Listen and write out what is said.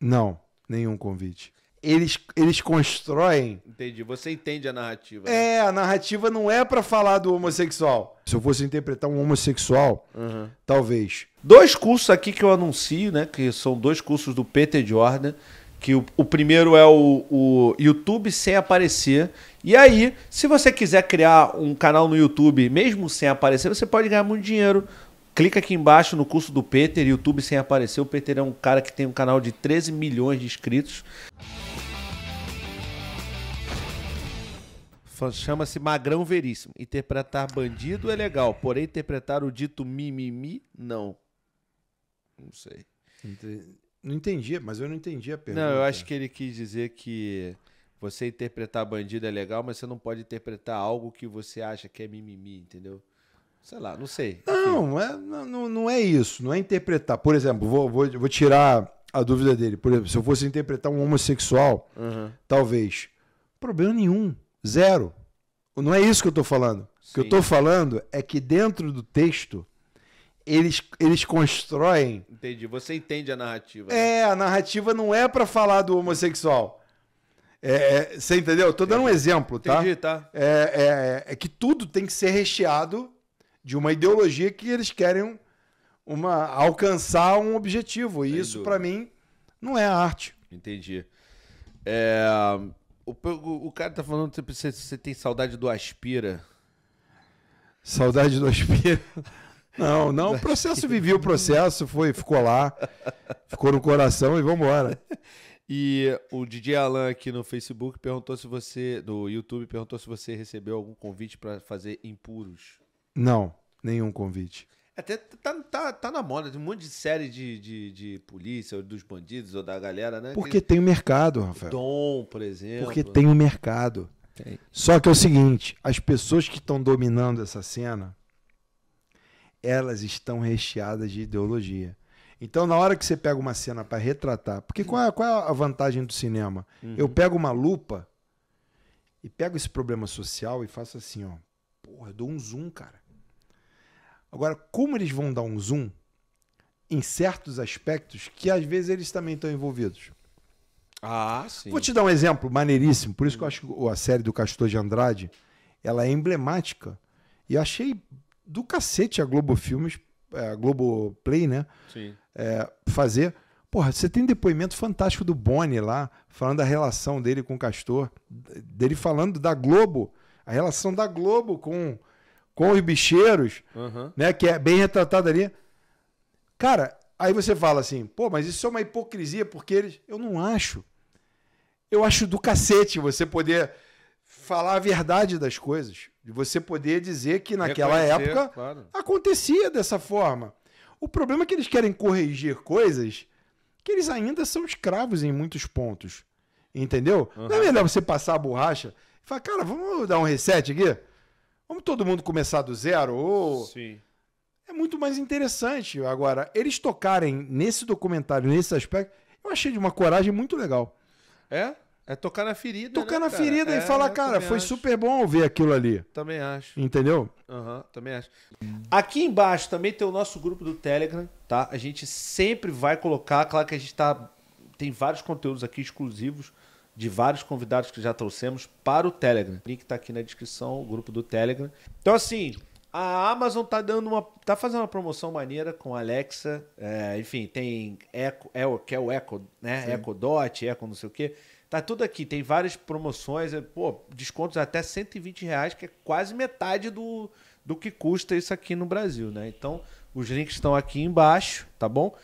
Não, nenhum convite. Eles constroem... Entendi, você entende a narrativa. É, né? A narrativa não é pra falar do homossexual. Se eu fosse interpretar um homossexual, uhum, talvez. Dois cursos aqui que eu anuncio, né? Que são dois cursos do Peter Jordan. Que o primeiro é o YouTube sem aparecer. E aí, se você quiser criar um canal no YouTube mesmo sem aparecer, você pode ganhar muito dinheiro. Clica aqui embaixo no curso do Peter, YouTube sem aparecer. O Peter é um cara que tem um canal de 13 milhões de inscritos. Chama-se Magrão Veríssimo. Interpretar bandido é legal, porém interpretar o dito mimimi, não. Não sei. Não entendi, mas eu não entendi a pergunta. Não, eu acho que ele quis dizer que você interpretar bandido é legal, mas você não pode interpretar algo que você acha que é mimimi, entendeu? Sei lá, não sei. Não, não é isso, não é interpretar. Por exemplo, vou tirar a dúvida dele. Por exemplo, se eu fosse interpretar um homossexual, uhum, talvez. Problema nenhum. Zero. Não é isso que eu tô falando. Sim. O que eu tô falando é que dentro do texto, eles constroem... Entendi, você entende a narrativa. Né? É, a narrativa não é pra falar do homossexual. Você entendeu? Eu tô dando um exemplo, tá? Entendi, tá. É que tudo tem que ser recheado de uma ideologia que eles querem alcançar um objetivo. E isso, pra mim, não é arte. Entendi. O cara tá falando que você tem saudade do Aspira. Saudade do Aspira? Não, não. O processo, vivi o processo, ficou lá, ficou no coração e vambora. E o DJ Alan aqui no Facebook perguntou se você, do YouTube, perguntou se você recebeu algum convite para fazer impuros. Não, nenhum convite. Até tá na moda, tem um monte de série de polícia, ou dos bandidos, ou da galera, né? Porque tem o mercado, Rafael. Dom, por exemplo. Porque tem o mercado. Tem. Só que é o seguinte, as pessoas que estão dominando essa cena, elas estão recheadas de ideologia. Então, na hora que você pega uma cena para retratar, porque qual é a vantagem do cinema? Uhum. Eu pego uma lupa e pego esse problema social e faço assim, ó. Porra, eu dou um zoom, cara. Agora, como eles vão dar um zoom em certos aspectos que, às vezes, eles também estão envolvidos? Ah, sim. Vou te dar um exemplo maneiríssimo. Por isso que eu acho que a série do Castor de Andrade, ela é emblemática. E eu achei do cacete a Globo Filmes, a Globo Play, né? Sim. Fazer. Porra, você tem um depoimento fantástico do Bonnie lá, falando da relação dele com o Castor. Dele falando da Globo, a relação da Globo com os bicheiros, uhum, né, que é bem retratado ali. Cara, aí você fala assim, pô, mas isso é uma hipocrisia, porque eles... Eu não acho. Eu acho do cacete você poder falar a verdade das coisas, de você poder dizer que naquela época, claro, acontecia dessa forma. O problema é que eles querem corrigir coisas que eles ainda são escravos em muitos pontos, entendeu? Uhum. Não é melhor você passar a borracha e falar, cara, vamos dar um reset aqui? Vamos todo mundo começar do zero? Ou... Sim. É muito mais interessante. Agora, eles tocarem nesse documentário, nesse aspecto, eu achei de uma coragem muito legal. É? É tocar na ferida. Tocar, né, na ferida e falar, cara, foi super bom ver aquilo ali. Também acho. Entendeu? Uhum, também acho. Aqui embaixo também tem o nosso grupo do Telegram, tá? A gente sempre vai colocar, claro que a gente tem vários conteúdos aqui exclusivos, de vários convidados que já trouxemos para o Telegram. O link tá aqui na descrição, o grupo do Telegram. Então, assim, a Amazon tá fazendo uma promoção maneira com a Alexa, enfim, tem Echo, que é o Echo, né? Sim. Echo Dot, Echo não sei o quê. Tá tudo aqui, tem várias promoções, pô, descontos até R$120, que é quase metade do que custa isso aqui no Brasil, né? Então, os links estão aqui embaixo, tá bom?